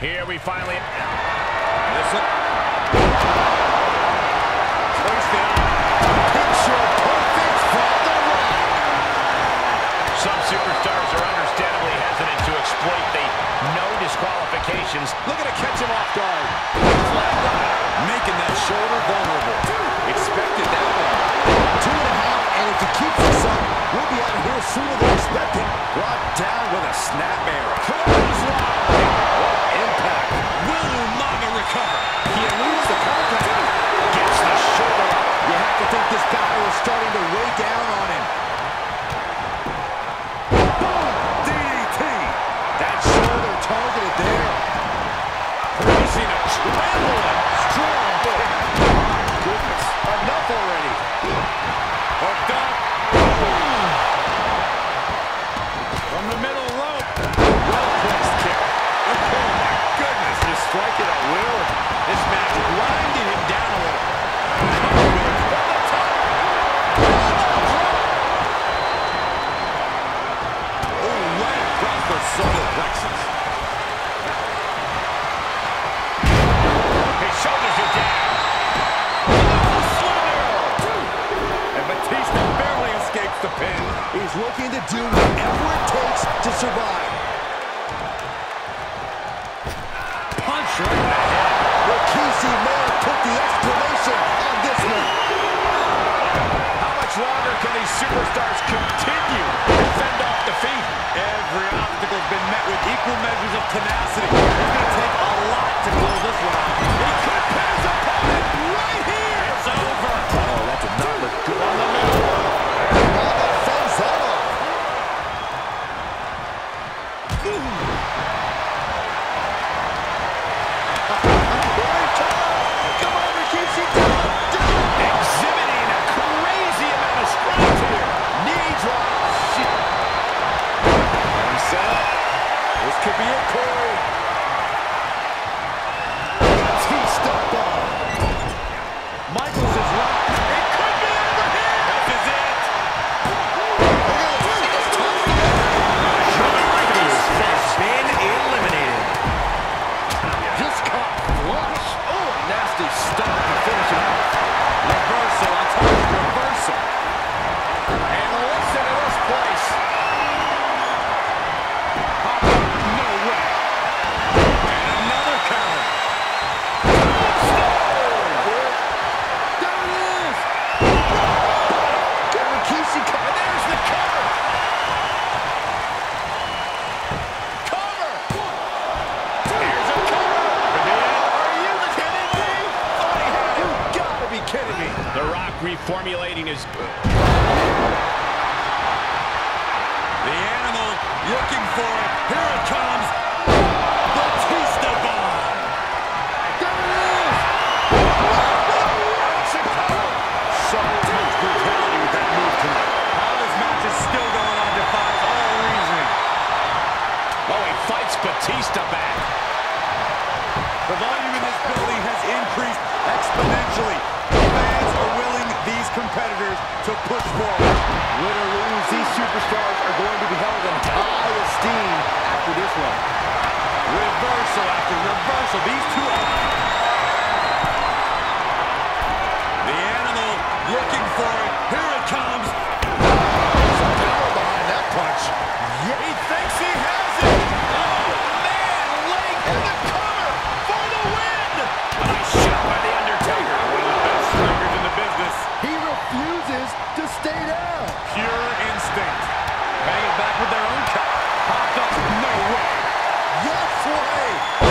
Here we finally... Picture perfect from the right. Some superstars are understandably hesitant to exploit the no disqualifications. Looking to catch him off guard. Making that shoulder vulnerable. Expected that one. 2.5, and if he keeps this up, we'll be out of here sooner than expected. Brought down with a snap arrow. What impact. Will Umaga recover? He eludes the contact. Gets the shoulder. You have to think this battle is starting to weigh down on him. Boom! DDT! That shoulder targeted there. Placing a trembling, strong book. Goodness, enough already. Hooked up. Boom! From the middle rope. Well-placed kick. Oh my goodness, just striking at will. This match grinded him down a little. His shoulders are down. And Batista barely escapes the pin. He's looking to do whatever it takes to survive. Punch right in the head. Rikishi may have put the exclamation on this one. How much longer can these superstars continue to fend off defeat? Every obstacle's been met with equal measures of tenacity. It's going to take a lot to close this one out. He could pass upon it right here. It's over. Oh, that did not look good on the middle one. Oh, that fends that off. Come on, Rikishi, down. Exhibiting a crazy amount of strength here. Knee drop. Set up. This could be it, Corey. Batista bomb. Michaels is locked. It could be over here. This is it. Rikishi has been eliminated. Just caught flush. Oh, nasty stop to finish it off. Reversal. I told you, reversal. And listen to this place. Reformulating his... The animal looking for it. Here it comes. Batista bomb. There it is. So much brutality with that move tonight. How this match is still going on defies all reasoning. Oh, he fights Batista back. The volume in this building has increased exponentially. Competitors to push forward. Win or lose, these superstars are going to be held in high esteem after this one. Reversal after reversal. These two are... The animal looking for it. Here it comes. There's some power behind that punch. Yeah. He thinks he has it. Oh, man. Leg in the cover for the win. Nice shot by the Undertaker. One of the best strikers in the business. He refuses to stay down. Pure instinct. Bang it back with their own cut. Popped up. No way. Yes way.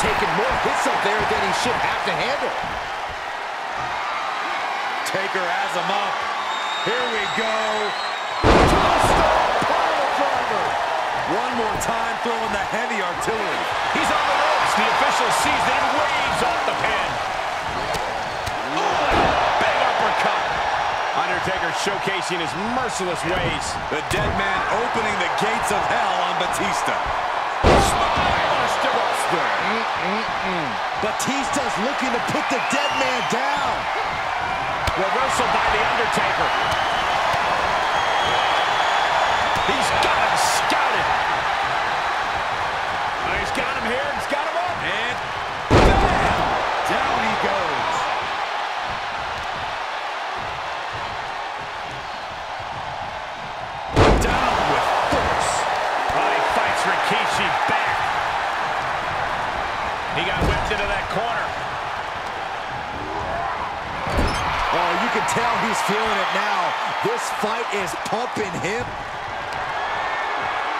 taking more hits up there than he should have to handle. Taker has him up. Here we go. One more time, throwing the heavy artillery. He's on the ropes. The official sees it and waves off the pin. Undertaker showcasing his merciless ways. The dead man opening the gates of hell on Batista. Batista's looking to put the dead man down. Reversal by the Undertaker. He's got him scouted. He's got him here. He's got him up. And bam! Down he goes. Rikishi back. He got whipped into that corner. Oh, you can tell he's feeling it now. This fight is pumping him.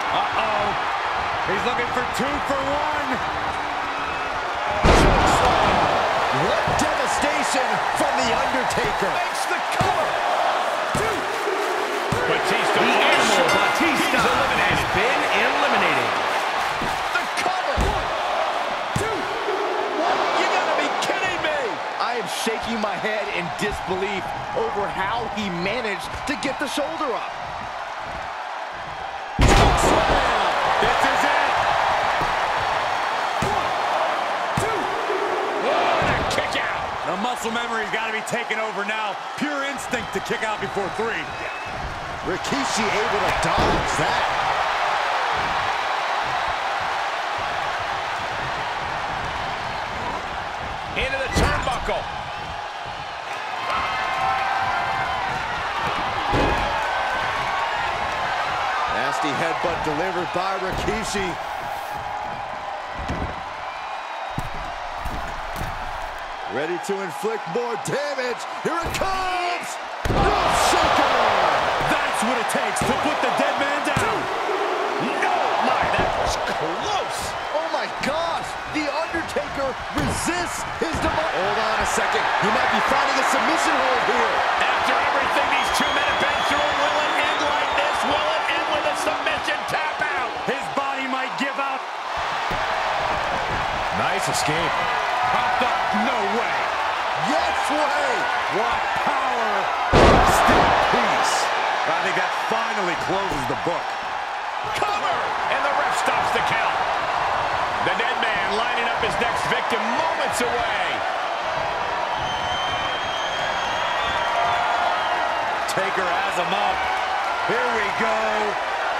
Uh-oh. He's looking for 2 for 1. What devastation from The Undertaker. Makes the cover. Two. Batista. The animal Batista has been eliminated. The cover. 1, 2. What? You gotta be kidding me. I am shaking my head in disbelief over how he managed to get the shoulder up. This is it. 1, 2. What a kick out. The muscle memory's gotta be taking over now. Pure instinct to kick out before 3. Rikishi able to dodge that. Into the turnbuckle. Nasty headbutt delivered by Rikishi. Ready to inflict more damage. Here it comes! Rough shaker! That's what it takes to put the dead man down. No, that was close. Oh my gosh, The Undertaker resists his demise. Hold on a second, he might be finding a submission hold here. After everything these 2 men have been through, will it end like this? Will it end with a submission tap out? His body might give out. Nice escape. Popped up, no way. Yes way. What power. Still peace. I think that finally closes the book. Cover! And the ref stops the count. The dead man lining up his next victim moments away. Taker has him up. Here we go.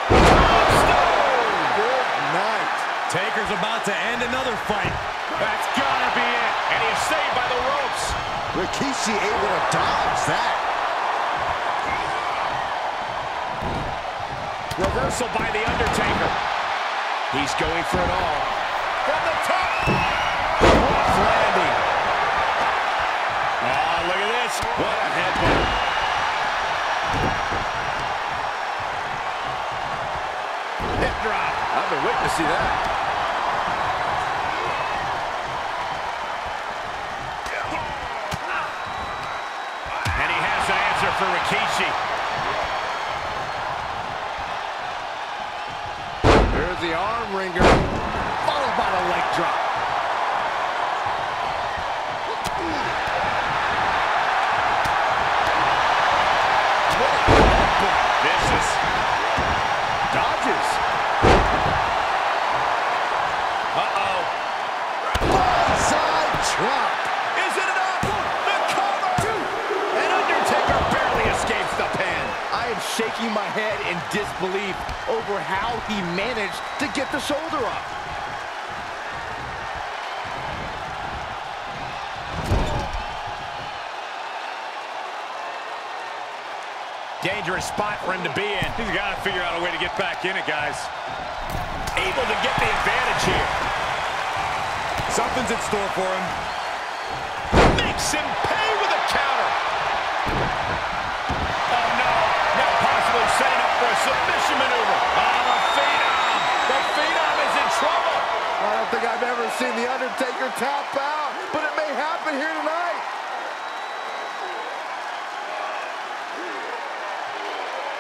Good night. Taker's about to end another fight. That's gotta be it. And he is saved by the ropes. Rikishi able to dodge that. Reversal by The Undertaker. He's going for it all. From the top! Rough landing. Oh, look at this. What a headbutt. Hip drop. I've been witnessing that. And he has an answer for Rikishi. The arm ringer, followed by the leg drop. This is dodges. Uh-oh. Side drop. Is it enough? The cover. 2. And Undertaker barely escapes the pin. I am shaking my head in disbelief over how he managed to get the shoulder up. Dangerous spot for him to be in. He's got to figure out a way to get back in it, guys. Able to get the advantage here. Something's in store for him. Makes him pay with a counter. Oh, no. Now possibly setting up for a submission maneuver. Oh, the Phenom. The Phenom is in trouble. I don't think I've ever seen The Undertaker to tap out, but it may happen here tonight.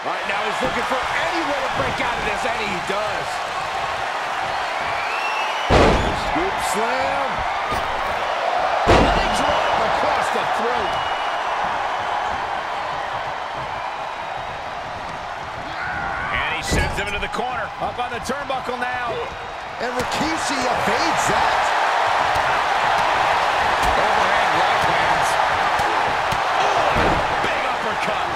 All right, now he's looking for anyone to break out of this, and he does. Scoop slam. And they drop him across the throat. And he sends him into the corner. Up on the turnbuckle now. And Rikishi evades that. Overhand right hands. Oh, big uppercut.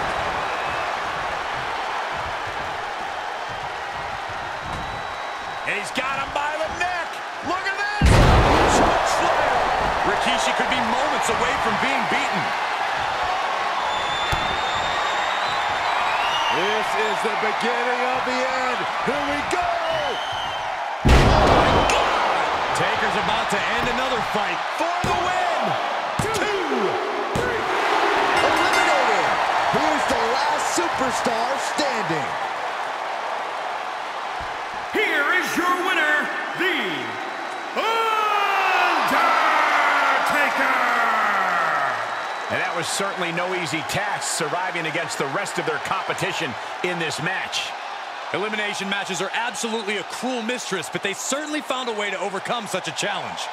And he's got him by the neck. Look at this. Rikishi could be moments away from being beaten. This is the beginning of the end. Here we go. Oh my God. Taker's about to end another fight for the win. 2, 3. Eliminated. Here's the last superstar standing. Your winner, the Undertaker! And that was certainly no easy task, surviving against the rest of their competition in this match. Elimination matches are absolutely a cruel mistress, but they certainly found a way to overcome such a challenge.